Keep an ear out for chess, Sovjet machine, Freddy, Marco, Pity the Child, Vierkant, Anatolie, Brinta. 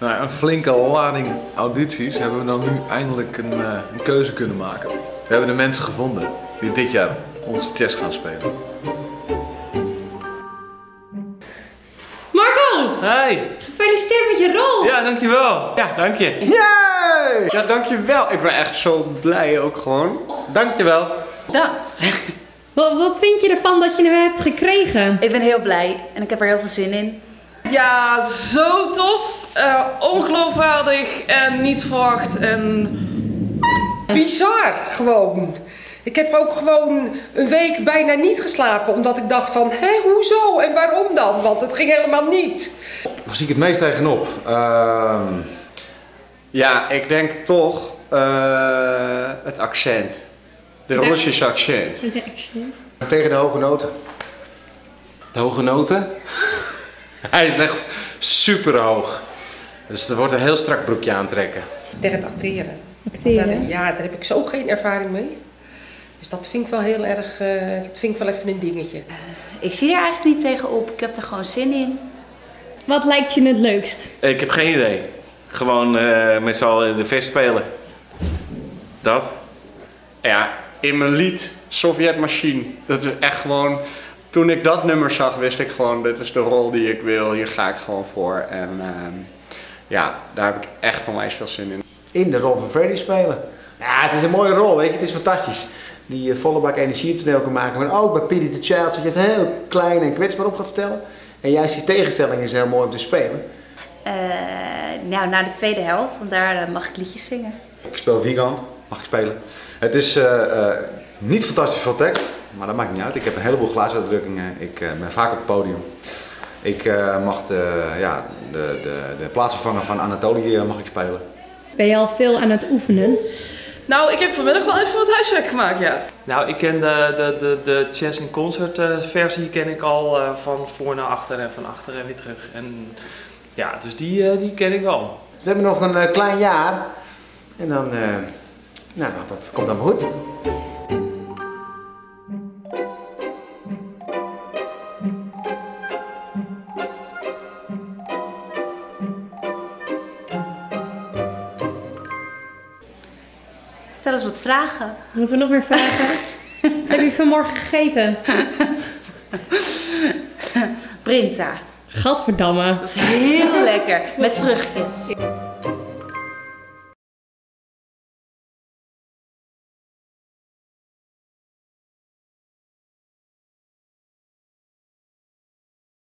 Nou ja, een flinke lading audities hebben we dan nu eindelijk een keuze kunnen maken. We hebben de mensen gevonden die dit jaar onze chess gaan spelen. Marco! Hi! Gefeliciteerd met je rol! Ja, dankjewel! Ja, dank je! Yay! Ja, dankjewel! Ik ben echt zo blij ook gewoon. Dankjewel! Dat! Wat vind je ervan dat je hem hebt gekregen? Ik ben heel blij en ik heb er heel veel zin in. Ja, zo tof! Ongeloofwaardig en niet verwacht en bizar gewoon. Ik heb ook gewoon een week bijna niet geslapen omdat ik dacht van hé, hoezo en waarom dan? Want het ging helemaal niet. Waar zie ik het meest tegenop? Ja, ik denk toch het accent. De Russische accent. De accent. Tegen de hoge noten. De hoge noten? Hij is echt super hoog. Dus er wordt een heel strak broekje aantrekken. Tegen het acteren. Acteren? Ja, daar heb ik zo geen ervaring mee. Dus dat vind ik wel heel erg, dat vind ik wel even een dingetje. Ik zie er eigenlijk niet tegenop, ik heb er gewoon zin in. Wat lijkt je het leukst? Ik heb geen idee. Gewoon met z'n allen de vers spelen. Dat? Ja, in mijn lied, Sovjet machine. Dat is echt gewoon, toen ik dat nummer zag wist ik gewoon, dit is de rol die ik wil, hier ga ik gewoon voor. En ja, daar heb ik echt onwijs veel zin in. In de rol van Freddy spelen. Ja, het is een mooie rol, weet je, het is fantastisch. Die volle bak energie op toneel kan maken, maar ook bij Pity the Child, dat je het heel klein en kwetsbaar op gaat stellen. En juist die tegenstelling is heel mooi om te spelen. Nou, naar de tweede helft, want daar mag ik liedjes zingen. Ik speel Vierkant, mag ik spelen. Het is niet fantastisch veel tekst, maar dat maakt niet uit. Ik heb een heleboel glaasuitdrukkingen, ik ben vaak op het podium. Ik mag de plaatsvervanger van Anatolie mag ik spelen. Ben je al veel aan het oefenen? Nou, ik heb vanmiddag wel even wat huiswerk gemaakt, ja. Nou, ik ken de chess in concert versie ken ik al van voor naar achter en van achter en weer terug. En ja, dus die ken ik wel. We hebben nog een klein jaar en dan, nou, dat komt dan goed. Stel eens wat vragen. Moeten we nog meer vragen? Wat heb je vanmorgen gegeten? Brinta. Gadverdamme. Dat was heel lekker. Met vruchtjes.